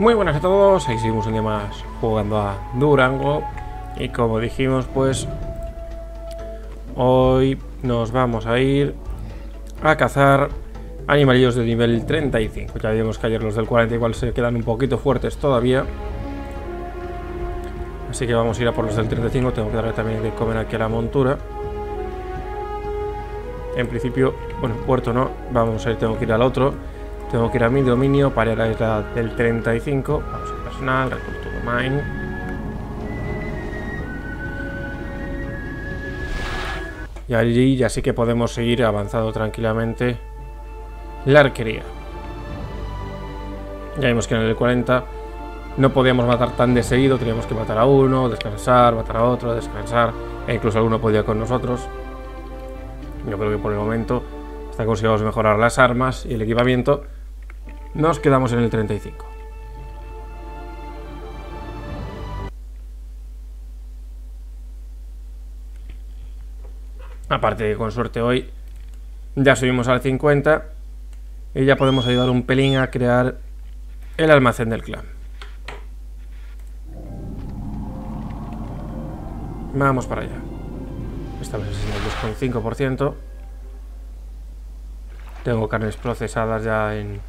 Muy buenas a todos, ahí seguimos un día más jugando a Durango. Y como dijimos, pues hoy nos vamos a ir a cazar animalillos de nivel 35. Ya vimos que ayer los del 40 igual se quedan un poquito fuertes todavía, así que vamos a ir a por los del 35. Tengo que darle también de comer aquí a la montura. En principio, bueno, puerto no, vamos a ir, tengo que ir al otro. Tengo que ir a mi dominio para ir a la isla del 35. Vamos a personal, recurso mine. Y allí ya sí que podemos seguir avanzando tranquilamente la arquería. Ya vimos que en el 40 no podíamos matar tan de seguido, teníamos que matar a uno, descansar, matar a otro, descansar, e incluso alguno podía con nosotros. Yo creo que por el momento, hasta que consigamos mejorar las armas y el equipamiento, nos quedamos en el 35. Aparte de que con suerte hoy ya subimos al 50 y ya podemos ayudar un pelín a crear el almacén del clan. Vamos para allá. Esta vez es el 2,5%. Tengo carnes procesadas ya en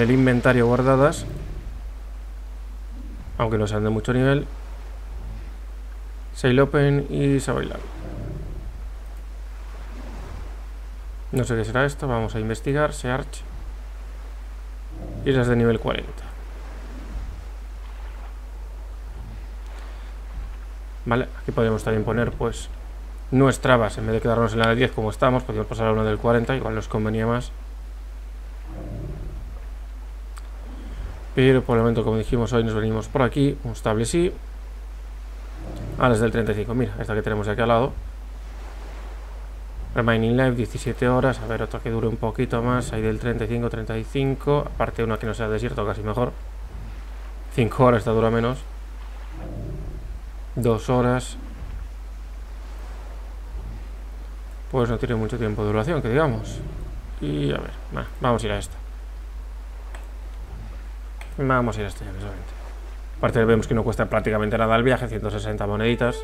el inventario guardadas, aunque no sean de mucho nivel. Sail open y se bailan. No sé qué será esto, vamos a investigar. Search. Islas de nivel 40. Vale, aquí podríamos también poner pues nuestra base, en vez de quedarnos en la de 10 como estamos, podríamos pasar a una del 40, igual nos convenía más. Pero por el momento, como dijimos, hoy nos venimos por aquí, un stable sí. Ahora es del 35, mira, esta que tenemos aquí al lado. Remaining life, 17 horas, a ver, otra que dure un poquito más, ahí del 35, 35, aparte una que no sea desierto, casi mejor. 5 horas, esta dura menos. 2 horas, pues no tiene mucho tiempo de duración, que digamos. Y a ver, vamos a ir a esta. Vamos a ir a esta ya precisamente. Aparte vemos que no cuesta prácticamente nada el viaje, 160 moneditas.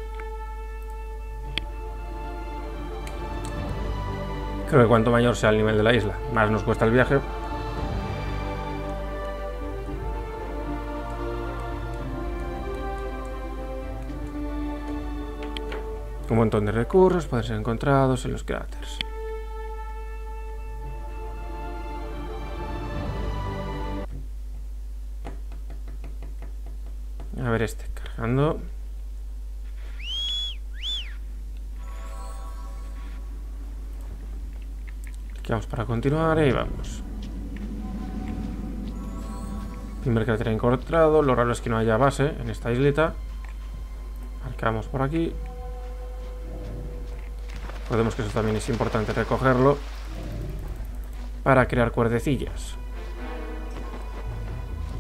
Creo que cuanto mayor sea el nivel de la isla, más nos cuesta el viaje. Un montón de recursos pueden ser encontrados en los cráteres. A ver, este cargando. Aquí vamos para continuar y vamos. Primer cráter encontrado. Lo raro es que no haya base en esta isleta. Marcamos por aquí. Recordemos que eso también es importante recogerlo para crear cuerdecillas,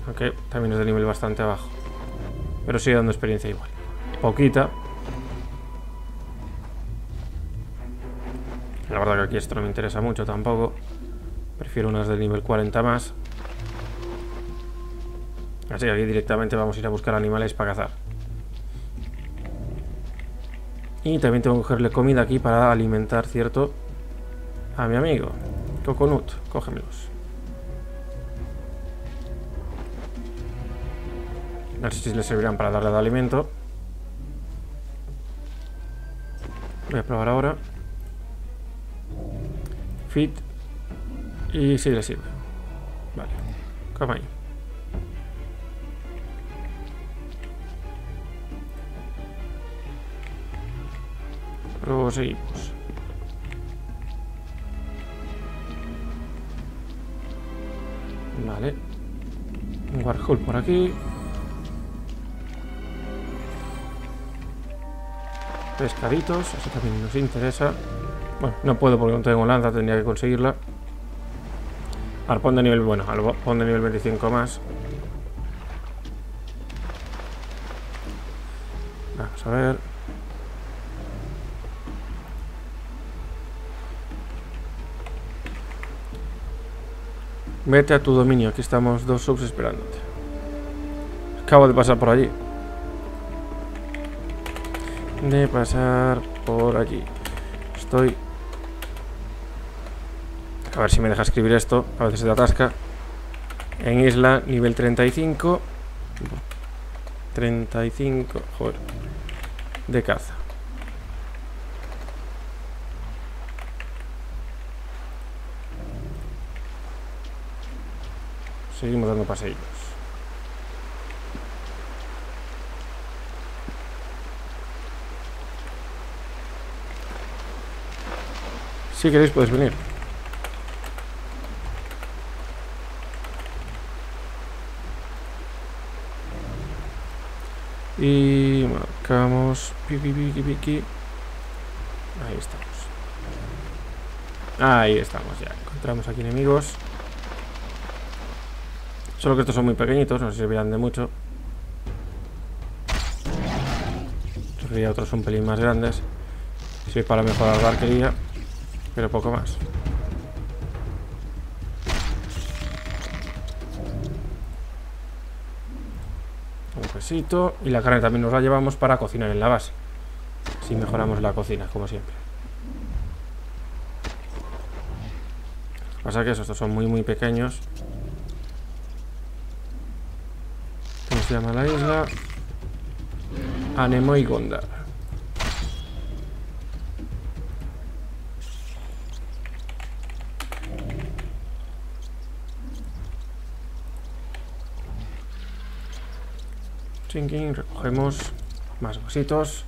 aunque también es de nivel bastante bajo, pero sigue dando experiencia igual, poquita. La verdad que aquí esto no me interesa mucho tampoco, prefiero unas del nivel 40 más, así que aquí directamente vamos a ir a buscar animales para cazar. Y también tengo que cogerle comida aquí para alimentar, cierto, a mi amigo. Coconut, cógemelos. No sé si les servirán para darle de alimento. Voy a probar ahora. Fit. Y sí, les sirve. Vale, come ahí. Proseguimos. Vale. Un warhol por aquí. Pescaditos, eso también nos interesa. Bueno, no puedo porque no tengo lanza, tendría que conseguirla. Arpón de nivel, bueno, arpón de nivel 25 más. Vamos a ver. Vete a tu dominio, aquí estamos 2 subs esperándote. Acabo de pasar por allí. Estoy... A ver si me deja escribir esto. A veces se te atasca. En isla, nivel 35. 35, joder. De caza. Seguimos dando paseillos. Si queréis podéis venir. Y marcamos. Ahí estamos. Ahí estamos ya. Encontramos aquí enemigos. Solo que estos son muy pequeñitos, no servirán de mucho. Preferiría otros un pelín más grandes. Sirve para mejorar la arquería, pero poco más. Un quesito. Y la carne también nos la llevamos para cocinar en la base. Así mejoramos la cocina, como siempre. Lo que pasa es que estos son muy pequeños. Se llama la isla Anemoigonda. Chinking, recogemos más huesitos.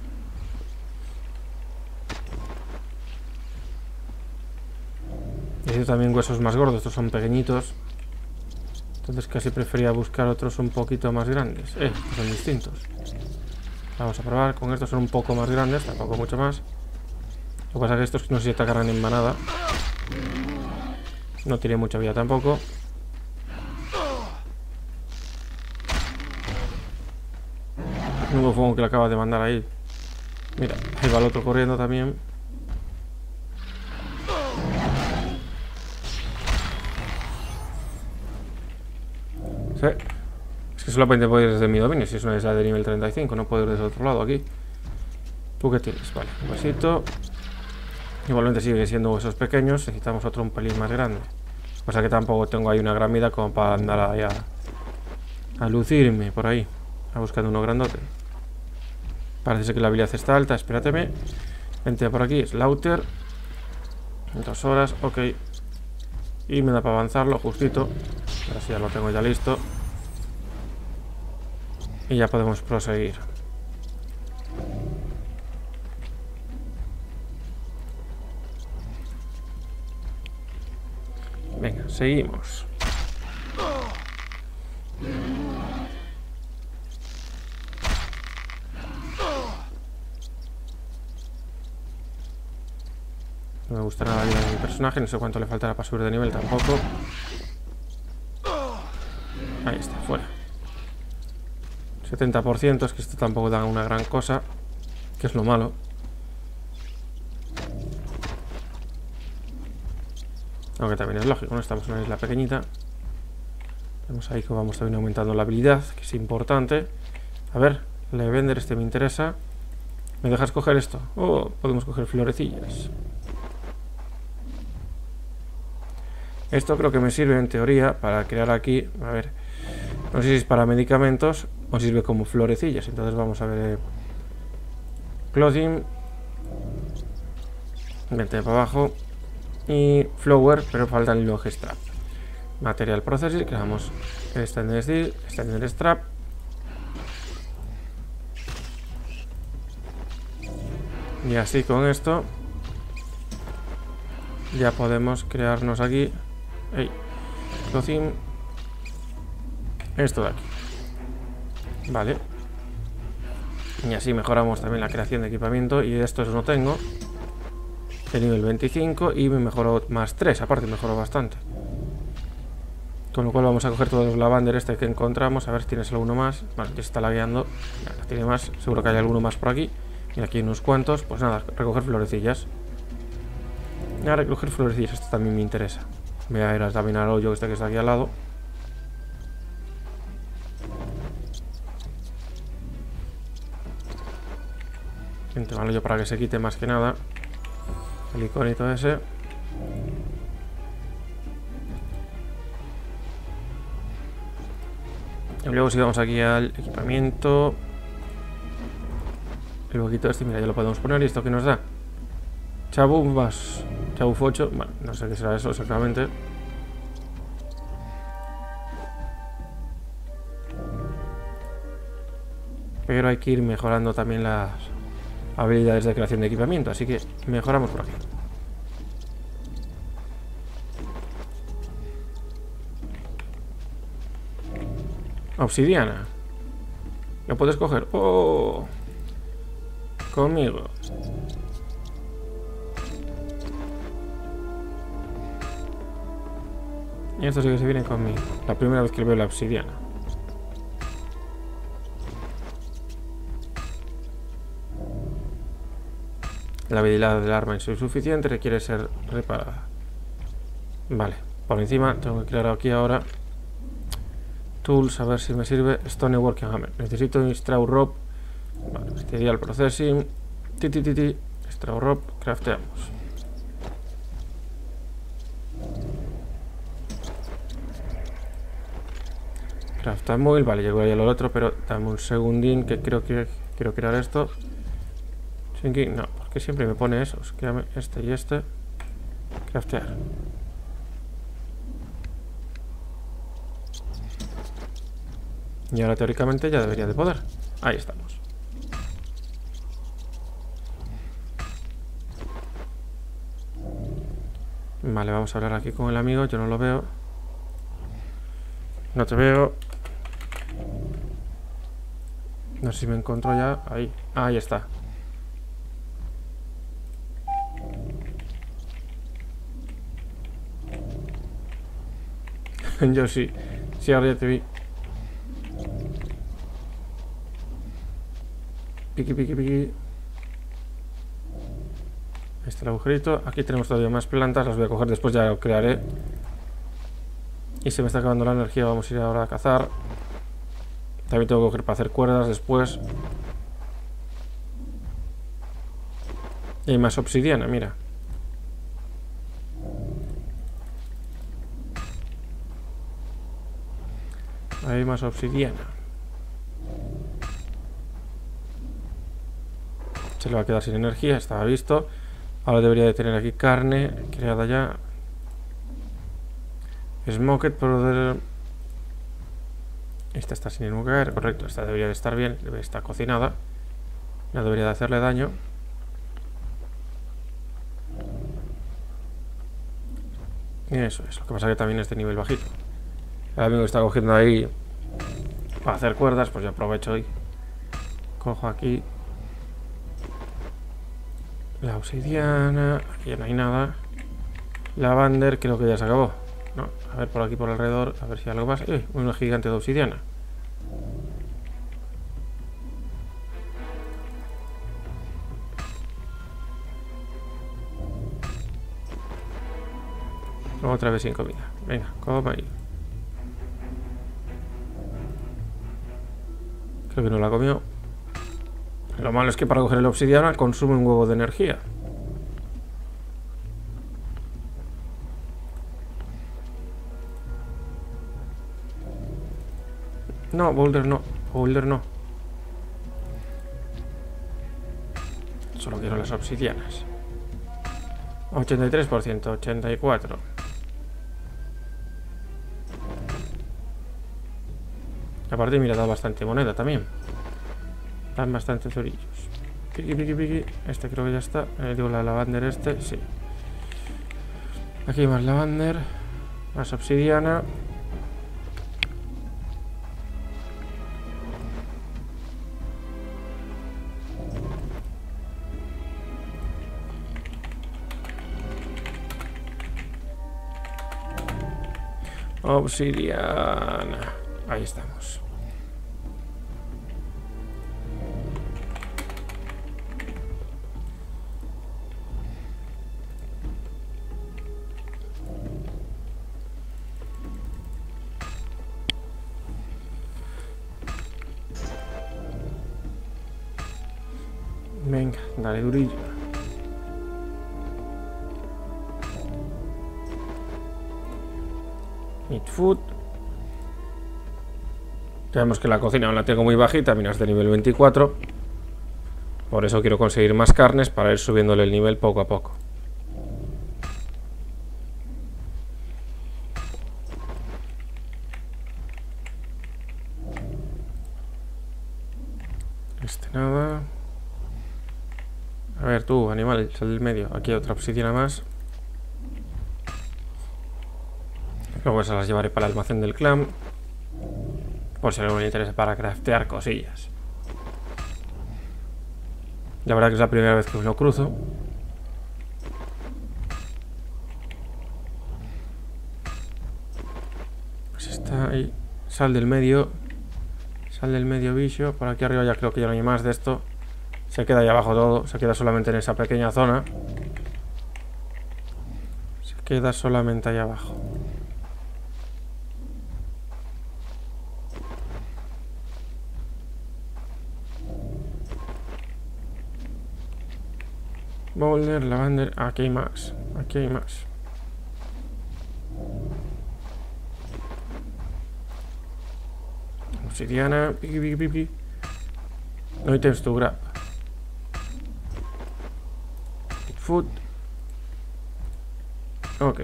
Necesito también huesos más gordos, estos son pequeñitos. Entonces casi prefería buscar otros un poquito más grandes. Son distintos. Vamos a probar. Con estos son un poco más grandes, tampoco mucho más. Lo que pasa es que estos no se atacarán en manada. No tiene mucha vida tampoco. Nuevo fuego que le acabas de mandar ahí. Mira, ahí va el otro corriendo también. Sí. Es que solamente puedo ir desde mi dominio. Si es una isla de nivel 35, no puedo ir desde otro lado aquí. ¿Tú qué tienes? Vale, un huesito. Igualmente sigue siendo huesos pequeños. Necesitamos otro un pelín más grande. O sea que tampoco tengo ahí una gran vida como para andar ahí a lucirme por ahí. A buscar uno grandote. Parece que la habilidad está alta. Espérateme. Vente por aquí. Slaughter. 2 horas. Ok. Y me da para avanzarlo justito. Ahora sí, ya lo tengo ya listo. Y ya podemos proseguir. Venga, seguimos. No me gusta nada la vida de mi personaje. No sé cuánto le faltará para subir de nivel tampoco. Ahí está, fuera. 70%, es que esto tampoco da una gran cosa. Que es lo malo. Aunque también es lógico, ¿no? Estamos en una isla pequeñita. Vemos ahí que vamos también aumentando la habilidad, que es importante. A ver, le vender este me interesa. ¿Me dejas coger esto? Oh, podemos coger florecillas. Esto creo que me sirve en teoría para crear aquí, a ver, no sé si es para medicamentos o sirve como florecillas. Entonces vamos a ver. Clothing. Vente para abajo. Y flower, pero faltan los strap. Material processing, creamos standard steel, standard strap. Y así con esto ya podemos crearnos aquí. Clothing. Esto de aquí. Vale. Y así mejoramos también la creación de equipamiento. Y estos no tengo. De nivel 25. Y me mejoró más 3. Aparte mejoró bastante. Con lo cual vamos a coger todos los lavander este que encontramos. A ver si tienes alguno más. Bueno, ya está lagueando. Nada, tiene más. Seguro que hay alguno más por aquí. Y aquí hay unos cuantos. Pues nada, recoger florecillas. Esto también me interesa. Voy a ir hasta también al hoyo este que está aquí al lado. Gente, vale, yo para que se quite más que nada el iconito ese. Y luego si vamos aquí al equipamiento, el boquito este, mira, ya lo podemos poner. ¿Y esto qué nos da? Chabufas, Chabuf 8, bueno, no sé qué será eso exactamente. Pero hay que ir mejorando también las habilidades de creación de equipamiento, así que mejoramos por aquí. Obsidiana. Lo puedes coger. ¡Oh! Conmigo. Y estos sí que se vienen conmigo. La primera vez que veo la obsidiana. La habilidad del arma es insuficiente, requiere ser reparada. Vale, por encima tengo que crear aquí ahora tools, a ver si me sirve. Stoneworking Hammer. Necesito straw rope. Vale, material processing. Straw rope, crafteamos. Craftar móvil, vale, llegó ahí al otro, pero dame un segundín que creo que quiero crear esto. Sinking, no, porque siempre me pone esos. Créame, este y este. Craftear. Y ahora teóricamente ya debería de poder. Ahí estamos. Vale, vamos a hablar aquí con el amigo. Yo no lo veo. No te veo. No sé si me encuentro ya. Ahí. Ahí está. Yo sí. Sí, ahora ya te vi. Piqui, piqui, piqui. Ahí está el agujerito. Aquí tenemos todavía más plantas. Las voy a coger después, ya lo crearé. Y se me está acabando la energía. Vamos a ir ahora a cazar. También tengo que coger para hacer cuerdas después. Y hay más obsidiana, mira. Hay más obsidiana. Se le va a quedar sin energía, estaba visto. Ahora debería de tener aquí carne creada ya. Smoked, poder. Esta está sin inmugar, correcto. Esta debería de estar bien, debería estar cocinada. No debería de hacerle daño. Y eso es, lo que pasa que también es de nivel bajito. El amigo está cogiendo ahí para hacer cuerdas, pues yo aprovecho y cojo aquí la obsidiana. Aquí no hay nada. Lavander, creo que ya se acabó. No, a ver por aquí, por alrededor, a ver si hay algo más. Una gigante de obsidiana. Otra vez sin comida. Venga, coma ahí. Creo que no la comió. Lo malo es que para coger el obsidiana consume un huevo de energía. No, boulder no. Boulder no. Solo quiero las obsidianas. 83%, 84%. Aparte, mira, da bastante moneda también. Dan bastante zorillos. Piqui, piqui, piqui. Este creo que ya está. Digo, la lavander este, sí. Aquí más lavander. Más obsidiana. Obsidiana. Ahí estamos. Venga, dale durillo. Eat food. Sabemos que la cocina la tengo muy bajita, mira, es de nivel 24. Por eso quiero conseguir más carnes para ir subiéndole el nivel poco a poco. Nada. A ver tú, animal, sal del medio. Aquí hay otra obsidiana más. Luego esas las llevaré para el almacén del clan, por si a alguno le interesa para craftear cosillas. La verdad que es la primera vez que os lo cruzo. Pues está ahí. Sal del medio. Sal del medio, bicho. Por aquí arriba ya creo que ya no hay más de esto. Se queda ahí abajo todo. Se queda solamente en esa pequeña zona. Se queda solamente ahí abajo. Boulder, Lavander. Aquí hay más. Aquí hay más. Obsidiana, piqui. No items to grab. Food. Ok.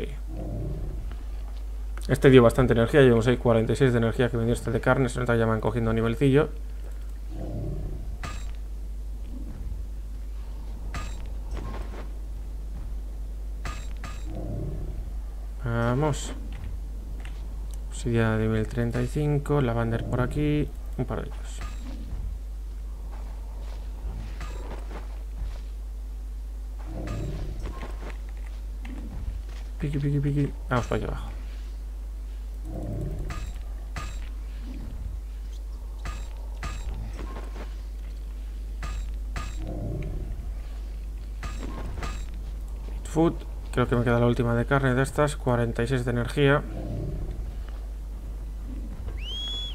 Este dio bastante energía. Llevamos ahí 46 de energía que me dio este de carne. Se nota ya van cogiendo nivelcillo. Vamos. Obsidiana de nivel 35, Lavander por aquí, un par de ellos. Piqui. Vamos para aquí abajo. Food, creo que me queda la última de carne de estas, 46 de energía.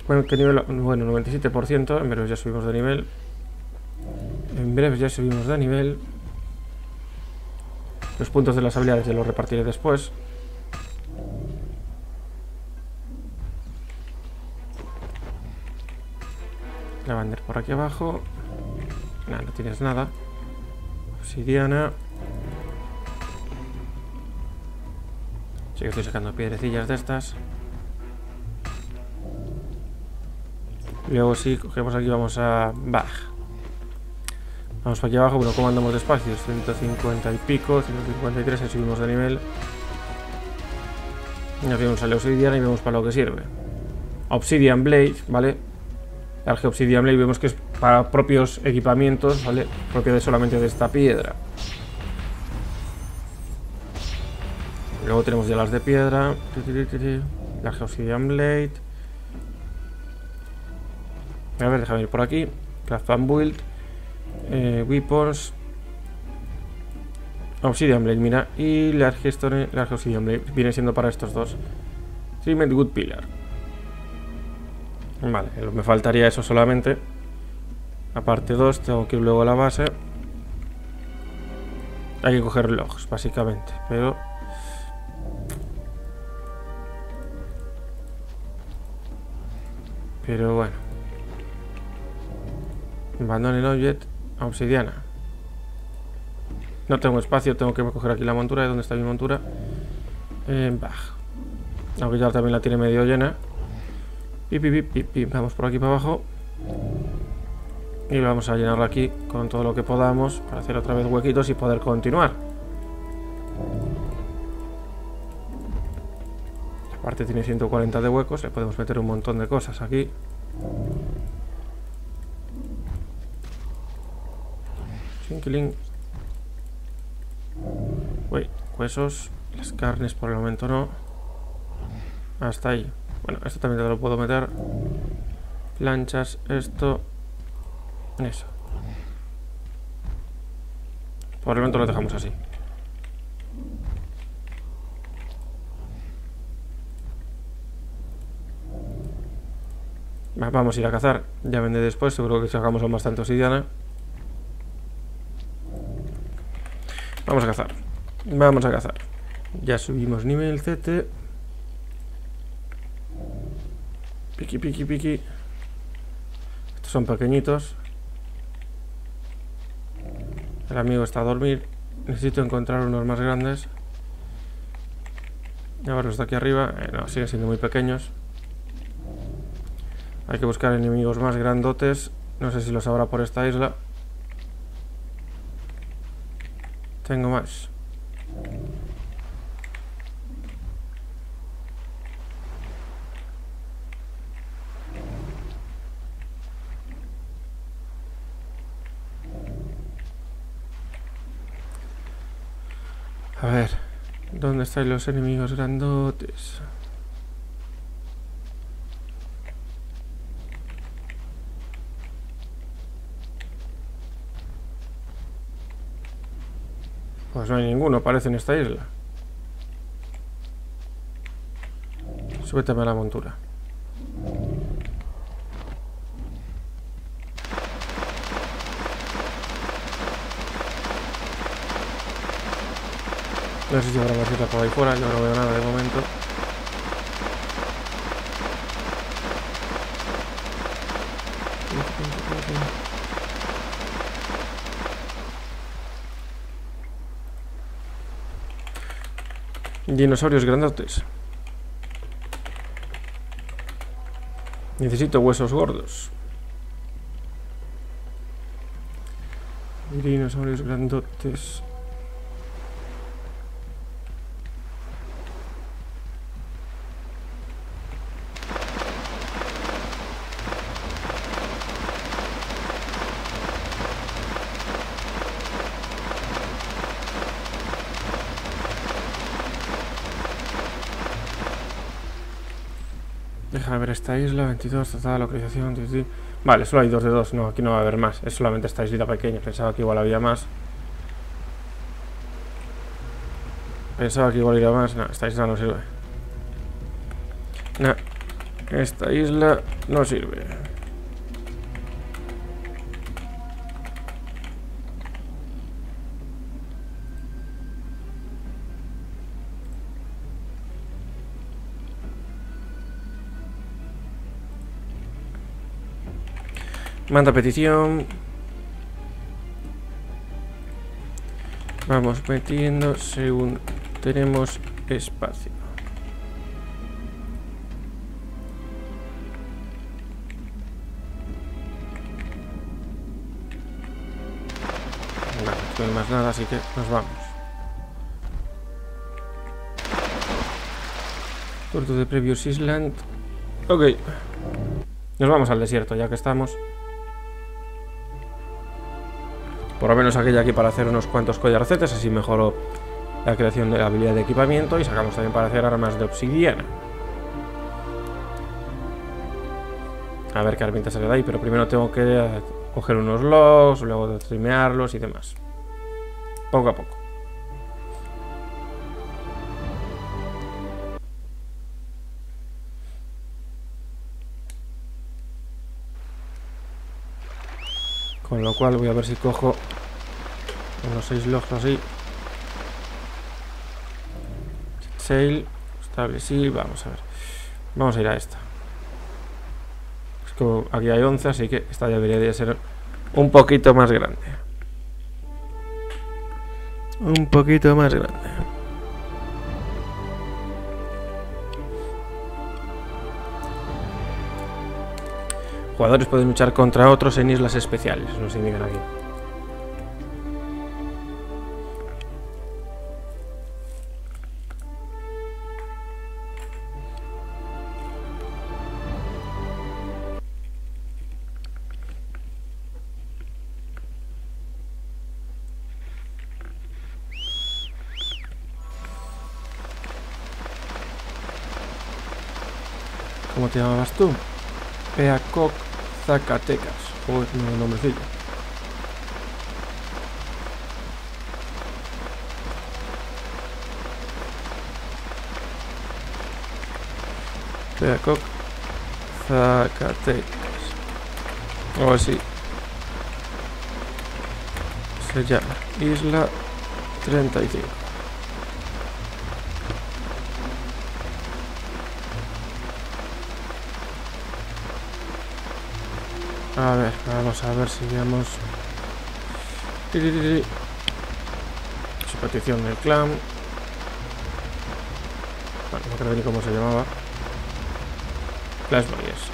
Bueno, ¿qué nivel? Bueno, 97%. En breve ya subimos de nivel. Los puntos de las habilidades ya los repartiré después. Lavander por aquí abajo. Nada, no tienes nada. Obsidiana. Sí que estoy sacando piedrecillas de estas. Luego si cogemos aquí vamos a Baj. Vamos para aquí abajo, bueno, ¿cómo andamos despacio? 150 y pico, 153, ahí subimos de nivel. Y aquí vamos a la obsidiana y vemos para lo que sirve. Obsidian Blade, ¿vale? La Obsidian Blade vemos que es para propios equipamientos, ¿vale? Propio de solamente de esta piedra. Luego tenemos ya las de piedra. La Obsidian Blade. A ver, déjame ir por aquí. Craft and Build. Weapons. Obsidian Blade, mira. Y Large Stone. Large Obsidian Blade. Viene siendo para estos dos. Trimmed Wood Pillar. Vale, me faltaría eso solamente. Aparte 2. Tengo que ir luego a la base. Hay que coger logs, básicamente. Pero... pero bueno. Abandone el objeto, obsidiana. No tengo espacio, tengo que coger aquí la montura. ¿Dónde está mi montura? Aunque ya también la tiene medio llena. Vamos por aquí para abajo. Y vamos a llenarla aquí con todo lo que podamos para hacer otra vez huequitos y poder continuar. La parte tiene 140 de huecos, le podemos meter un montón de cosas aquí. Killing. Uy, huesos. Las carnes por el momento no. Hasta ahí. Bueno, esto también te lo puedo meter. Planchas, esto. Eso. Por el momento lo dejamos así. Vamos a ir a cazar. Ya vendré después. Seguro que sacamos bastante obsidiana. Vamos a cazar. Vamos a cazar. Ya subimos nivel CT. Piqui, piqui, piqui. Estos son pequeñitos. El amigo está a dormir. Necesito encontrar unos más grandes. Llevarlos de aquí arriba. No, siguen siendo muy pequeños. Hay que buscar enemigos más grandotes. No sé si los habrá por esta isla. Tengo más. A ver, ¿dónde están los enemigos grandotes? Pues no hay ninguno, parece, en esta isla. Súbeteme a la montura. No sé si habrá masita por ahí fuera, yo no veo nada de momento. Dinosaurios grandotes. Necesito huesos gordos. Dinosaurios grandotes. Deja de ver esta isla, 22, tratada de localización. Vale, solo hay 2 de 2, no, aquí no va a haber más. Es solamente esta islita pequeña, pensaba que igual había más. Pensaba que igual había más, no, esta isla no sirve. No, esta isla no sirve. Manda petición. Vamos metiendo según tenemos espacio. Vale, no hay más nada, así que nos vamos. Puerto de Previous Island. Ok. Nos vamos al desierto ya que estamos. Por lo menos aquella aquí para hacer unos cuantos collarcetes, así mejoró la creación de la habilidad de equipamiento y sacamos también para hacer armas de obsidiana. A ver qué herramienta sale de ahí, pero primero tengo que coger unos logs, luego trimearlos y demás. Poco a poco. Con lo cual voy a ver si cojo unos 6 logs así. Sail, establecí, vamos a ver. Vamos a ir a esta. Es que aquí hay 11, así que esta debería de ser un poquito más grande. Un poquito más grande. Jugadores pueden luchar contra otros en islas especiales, no se indica nadie. ¿Cómo te llamabas tú? Peacock. Zacatecas, joder, no, nombrecillo. Peacock, Zacatecas. O así. Se llama Isla 35. A ver, vamos a ver si vemos su petición del clan. Bueno, no creo ni cómo se llamaba. Las vallas.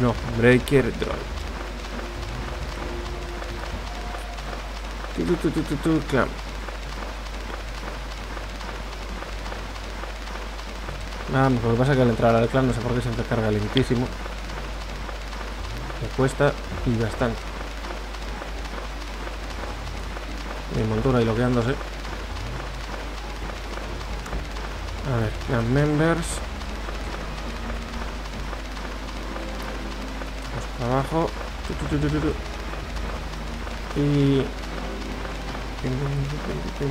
No, Breaker Droid. Clan. Ah, lo que pasa es que al entrar al clan no sé por qué se carga lentísimo. Me cuesta y bastante. Mi montura y bloqueándose. A ver, clan members. Hasta abajo. Y...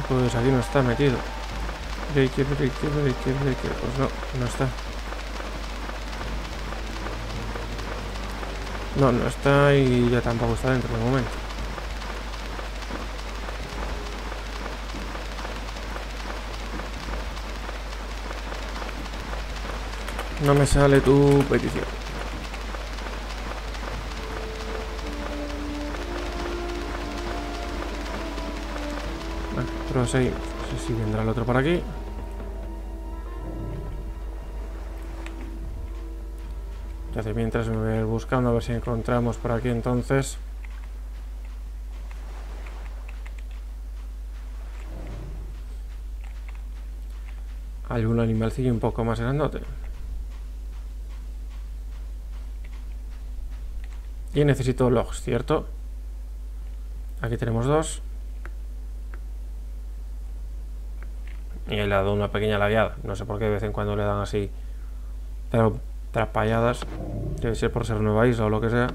pues aquí no está metido. Pues no, no está. No, no está y ya tampoco está dentro de momento. No me sale tu petición. Vale, proseguimos. No sé si vendrá el otro por aquí. Entonces, mientras me voy buscando a ver si encontramos por aquí entonces. Hay un animalcillo un poco más grandote. Y necesito logs, ¿cierto? Aquí tenemos dos. Y él le ha dado una pequeña labiada. No sé por qué de vez en cuando le dan así. Pero trapalladas, debe ser por ser nueva isla o lo que sea.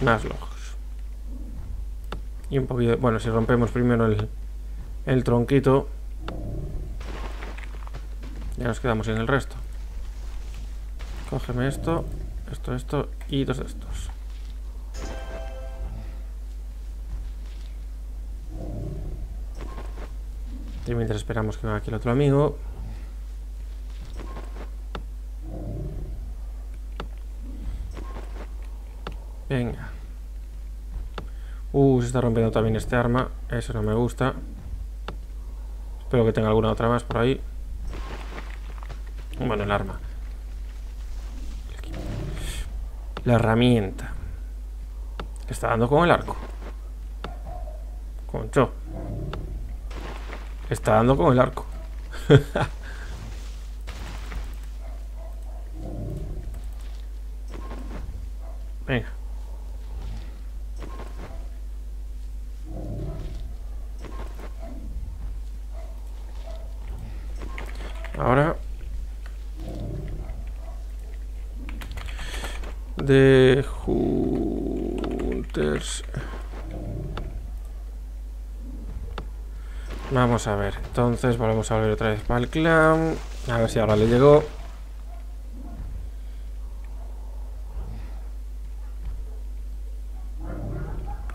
Más logs. Y un poquito... bueno, si rompemos primero el tronquito, ya nos quedamos sin el resto. Cógeme esto, esto y dos de estos. Y mientras esperamos que venga aquí el otro amigo. Venga. Se está rompiendo también este arma. Eso no me gusta. Espero que tenga alguna otra más por ahí. Bueno, el arma. La herramienta. Que está dando con el arco. Concho. Está dando con el arco. Venga. Ahora. De Hunters. Vamos a ver, entonces volvemos a volver otra vez para el clan. A ver si ahora le llegó.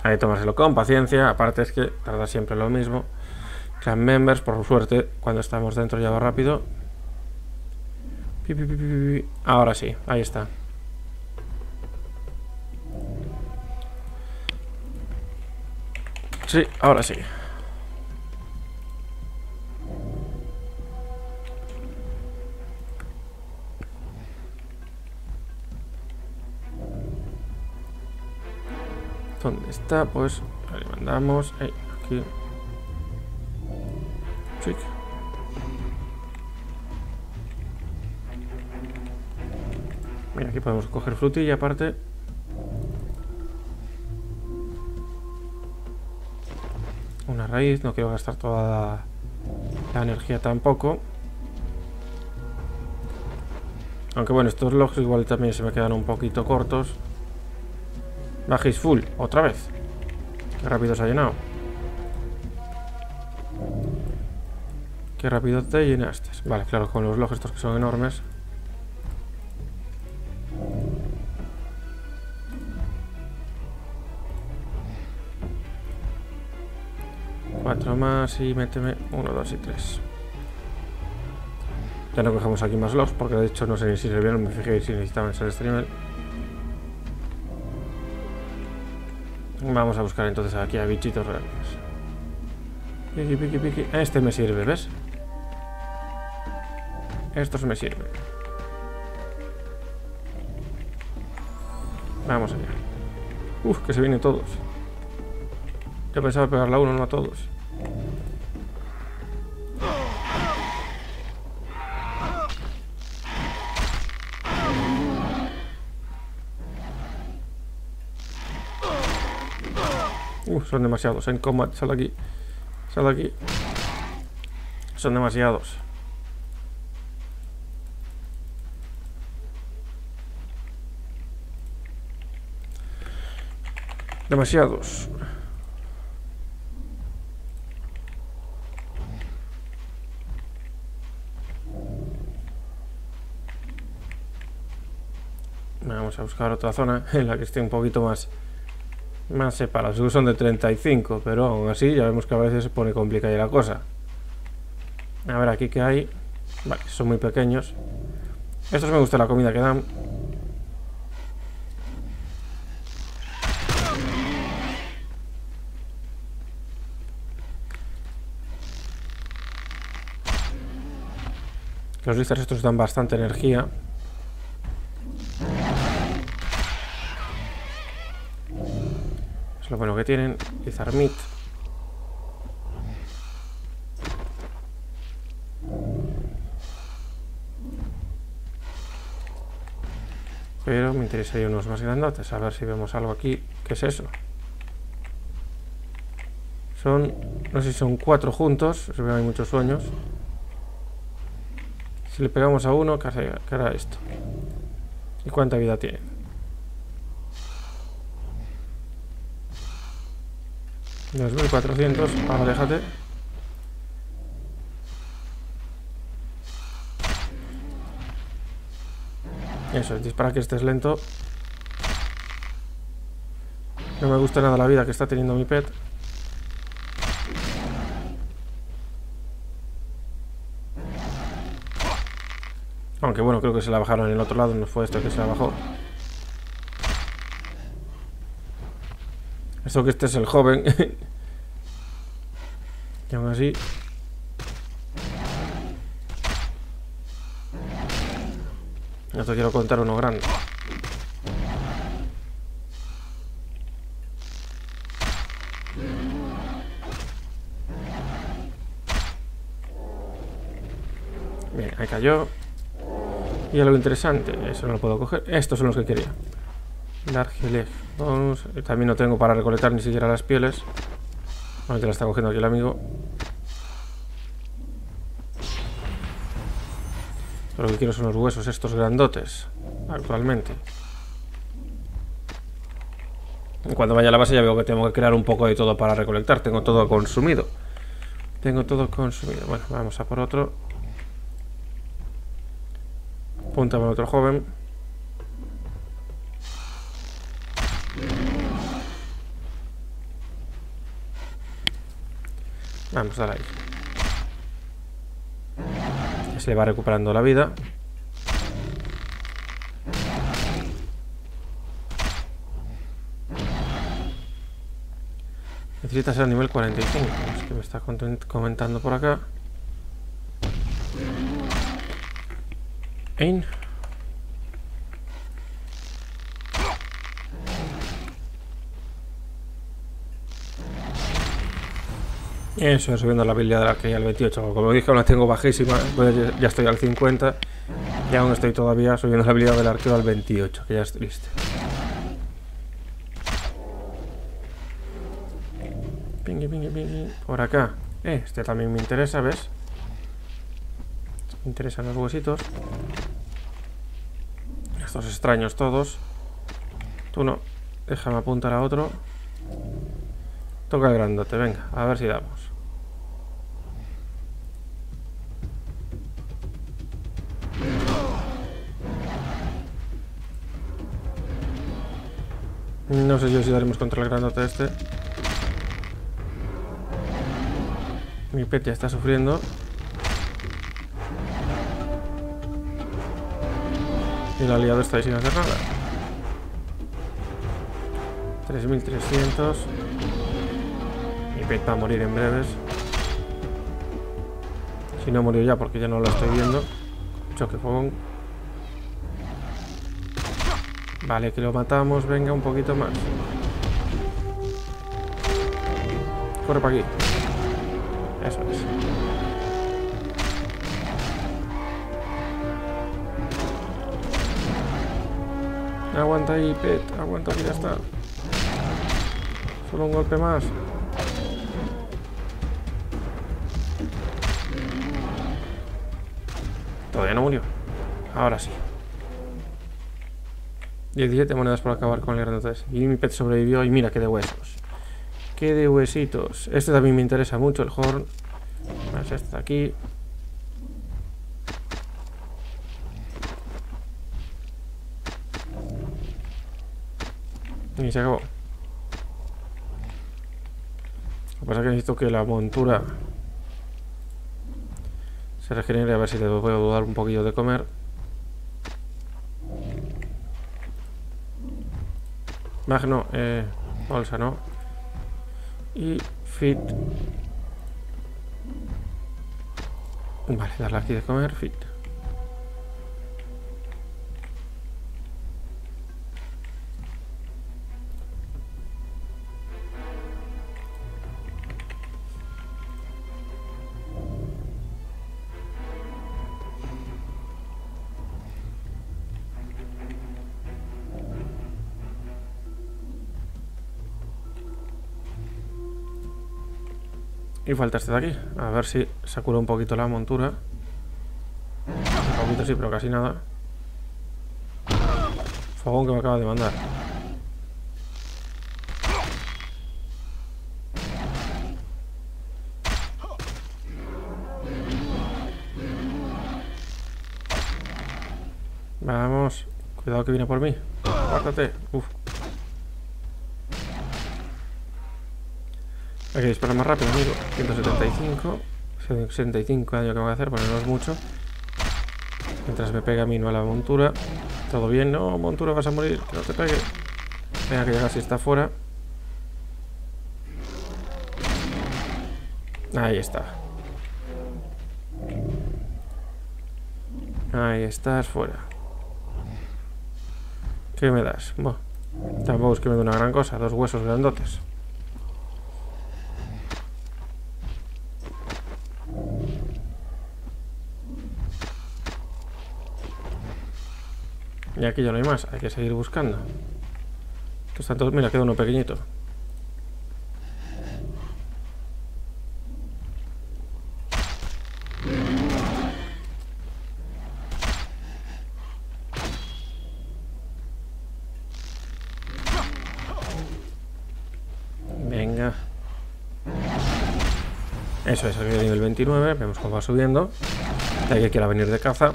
Ahí tomárselo con paciencia, aparte es que tarda siempre lo mismo. Clan members, por suerte, cuando estamos dentro ya va rápido. Ahora sí, ahí está. Sí, ahora sí. ¿Dónde está? Pues le mandamos. Aquí. Chic. Mira, aquí podemos coger frutilla aparte. Una raíz, no quiero gastar toda la energía tampoco. Aunque bueno, estos logs igual también se me quedan un poquito cortos. Bajéis full, otra vez. Qué rápido se ha llenado. Qué rápido te llenaste. Vale, claro, con los logs estos que son enormes. 4 más y méteme 1, 2 y 3. Ya no cogemos aquí más logs porque de hecho no sé si servían, no me fijé si necesitaban ser streamer. Vamos a buscar entonces aquí a bichitos reales. Piqui, piqui, piqui. Este me sirve, ¿ves? Estos me sirven. Vamos allá. Uf, que se vienen todos. Yo pensaba pegarle a uno, no a todos. Son demasiados. En combat, sal de aquí. Sal de aquí. Son demasiados. Demasiados. Vamos a buscar otra zona en la que esté un poquito más separados. Son de 35, pero aún así ya vemos que a veces se pone complicada la cosa. A ver, aquí que hay. Vale, son muy pequeños. Estos me gusta la comida que dan. Los lizards estos dan bastante energía. Lo bueno que tienen es Armit. Pero me interesaría unos más grandotes. A ver si vemos algo aquí. ¿Qué es eso? Son... no sé si son 4 juntos. Se ven, hay muchos sueños. Si le pegamos a uno, ¿qué hará esto? ¿Y cuánta vida tiene? Nos 1400, ahora déjate. Eso es, dispara que estés lento. No me gusta nada la vida que está teniendo mi pet. Aunque bueno, creo que se la bajaron en el otro lado, no fue esto que se la bajó. Esto que este es el joven. Y aún así. No te quiero contar uno grande. Bien, ahí cayó. Y algo interesante. Eso no lo puedo coger. Estos son los que quería. Dargeleg. Vamos. También no tengo para recolectar ni siquiera las pieles. Bueno, te la está cogiendo aquí el amigo. Pero lo que quiero son los huesos estos grandotes. Actualmente. Cuando vaya a la base ya veo que tengo que crear un poco de todo para recolectar. Tengo todo consumido. Bueno, vamos a por otro. Punta para otro joven. Vamos a dar ahí. Se le va recuperando la vida. Necesita ser a nivel 45. Es que me está comentando por acá. Ain. Eso, subiendo la habilidad de la que hay al 28. Como dije, aún la tengo bajísima, pues ya estoy al 50. Y aún estoy todavía subiendo la habilidad del arquero al 28, que ya es triste. Pingui, pingui, pingui. Por acá. Este también me interesa, ¿ves? Me interesan los huesitos. Estos extraños todos. Tú no. Déjame apuntar a otro. Toca el grandote, venga, a ver si damos. No sé yo si daremos contra el grandote este. Mi pet ya está sufriendo. Y el aliado está ahí sin hacer nada. 3.300. Mi pet va a morir en breves. Si no murió ya, porque ya no lo estoy viendo. Choque fogón. Vale, que lo matamos. Venga, un poquito más. Corre para aquí. Eso es. Aguanta ahí, pet. Aguanta, que ya está. Solo un golpe más. Todavía no murió. Ahora sí. 17 monedas por acabar con el grandotes. Y mi pet sobrevivió. Y mira, qué de huesos. Qué de huesitos. Este también me interesa mucho, el horn. Más este de aquí. Y se acabó. Lo que pasa es que necesito que la montura se regenere. A ver si te puedo dar un poquillo de comer. Mag no, bolsa no. Y fit. Vale, darle aquí de comer, fit. Y falta este de aquí. A ver si se cura un poquito la montura. Un poquito sí, pero casi nada. Fogón que me acaba de mandar. Vamos. Cuidado que viene por mí. Apártate. Uf. Hay que disparar más rápido, amigo. 175. 65 daño que me voy a hacer, pero no es mucho. Mientras me pega a mí, no a la montura. Todo bien, no, montura, vas a morir. Que no te pegue. Venga, que ya casi está fuera. Ahí está. Ahí estás fuera. ¿Qué me das? Bueno, tampoco es que me dé una gran cosa. Dos huesos grandotes. Y aquí ya no hay más, hay que seguir buscando. Están todos, mira, queda uno pequeñito. Venga. Eso es, aquí de nivel 29, vemos cómo va subiendo. Hay que quiera venir de caza.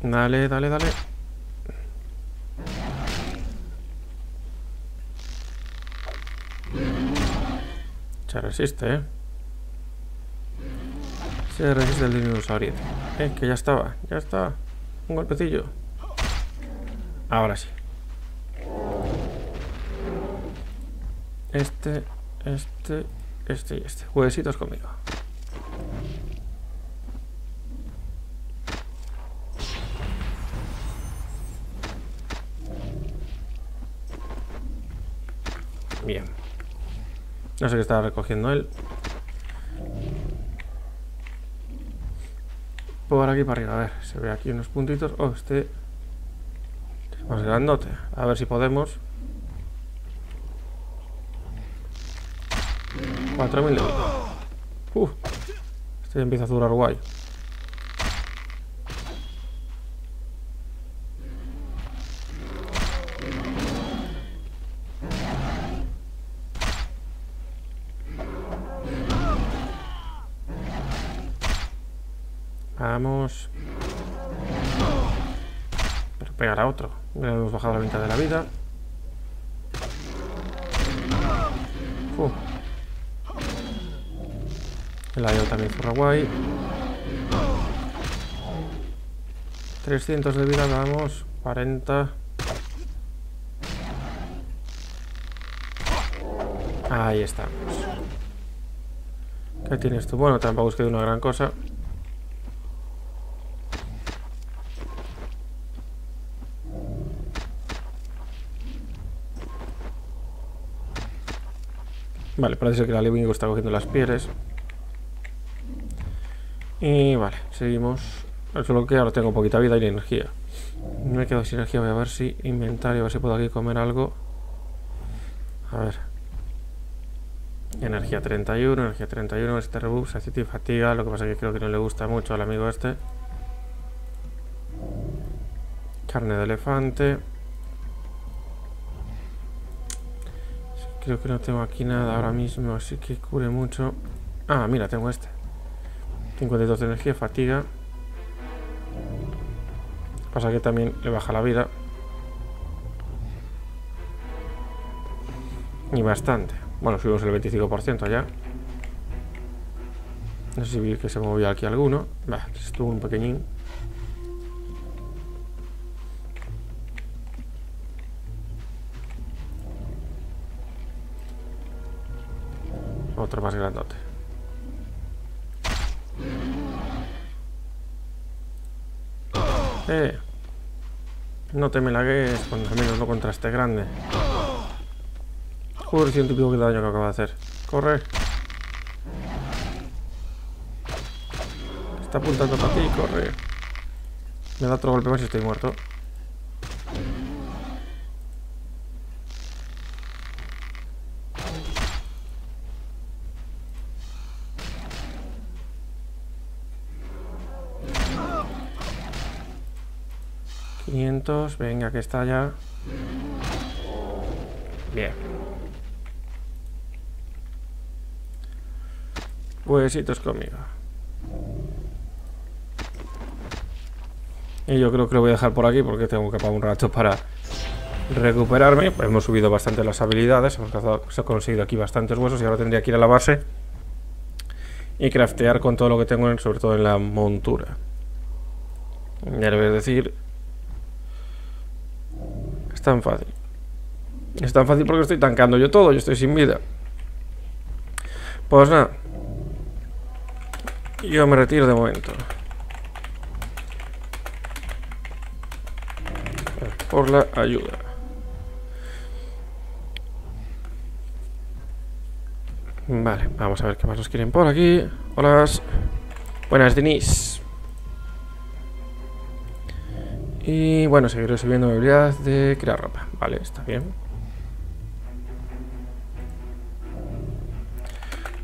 Dale, dale, dale. Se resiste, ¿eh? Se resiste el dinosaurio. Que ya estaba, ya está. Un golpecillo. Ahora sí. Este y este. Huesitos conmigo. Bien. No sé qué estaba recogiendo él. Por aquí para arriba. A ver, se ve aquí unos puntitos. Oh, este es más grandote. A ver si podemos. 4000 de vida. Este ya empieza a durar guay. Vamos. Pero pegar a otro. Le hemos bajado la mitad de la vida. El IO también zurra guay. 300 de vida damos, 40. Ahí estamos. ¿Qué tienes tú? Bueno, tampoco es que de una gran cosa. Vale, parece que la Living está cogiendo las pieles. Y vale, seguimos. Solo que ahora tengo poquita vida y energía. Me he quedado sin energía, voy a ver si inventario, a ver si puedo aquí comer algo. A ver. Energía 31, energía 31, este rebuff, saciety, fatiga. Lo que pasa es que creo que no le gusta mucho al amigo este. Carne de elefante. Creo que no tengo aquí nada ahora mismo, así que cure mucho. Ah, mira, tengo este. 52 de energía, fatiga. Pasa que también le baja la vida. Y bastante. Bueno, subimos el 25% allá. No sé si vi que se movió aquí alguno. Bah, estuvo un pequeñín. Otro más grandote. No te me lagues, cuando al menos no contra este grande. Joder, ciento y pico de daño que acaba de hacer. Corre. Está apuntando para ti, corre. Me da otro golpe más y estoy muerto. Venga, que está ya. Bien. Huesitos conmigo. Y yo creo que lo voy a dejar por aquí porque tengo que pagar un rato para recuperarme. Pues hemos subido bastante las habilidades. Hemos conseguido aquí bastantes huesos y ahora tendría que ir a la base y craftear con todo lo que tengo, sobre todo en la montura. Ya les voy a decir. Es tan fácil. Es tan fácil porque estoy tankando yo todo. Yo estoy sin vida. Pues nada. Yo me retiro de momento. Por la ayuda. Vale, vamos a ver qué más nos quieren por aquí. Hola. Buenas, Denise. Y bueno, seguiré subiendo mi habilidad de crear ropa. Vale, está bien.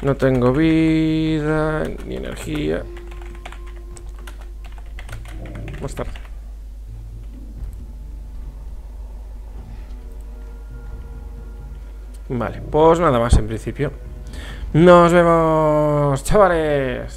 No tengo vida ni energía. Más tarde. Vale, pues nada más en principio. ¡Nos vemos, chavales!